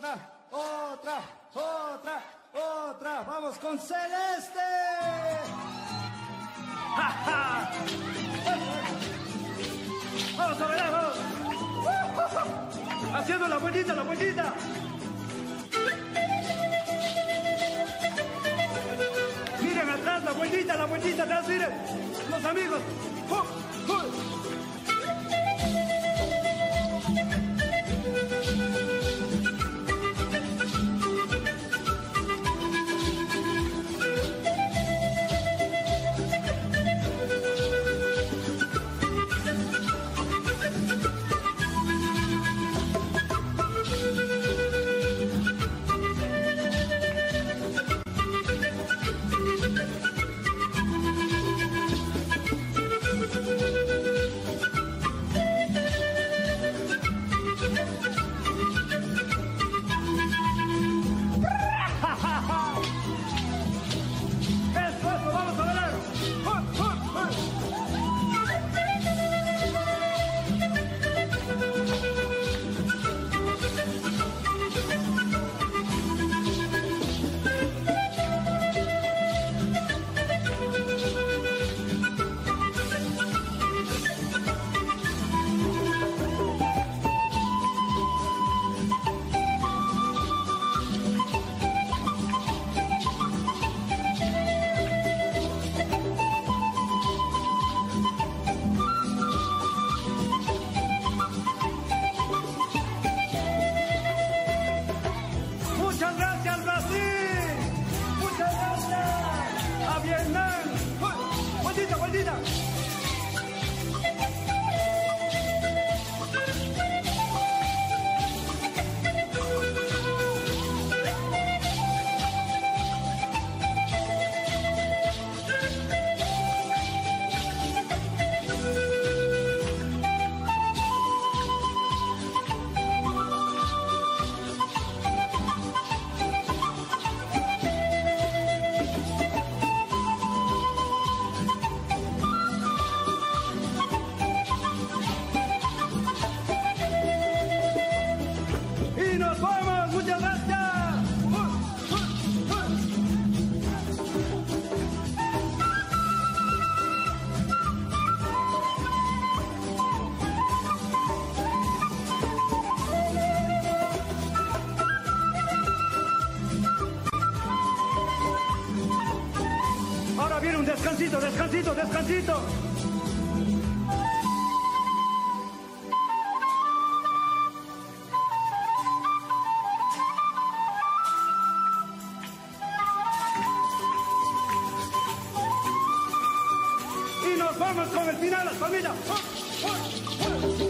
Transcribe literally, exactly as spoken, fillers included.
otra, otra, otra, otra. Vamos con Celeste. ¡Ja, ja! Vamos a bailar, vamos. Haciendo la vueltita, la vueltita. Miren atrás, la vueltita, la vueltita atrás, miren. Los amigos. ¡Uh, uh! Descansito, descansito. Y nos vamos con el final, familia. ¡Oh, oh, oh!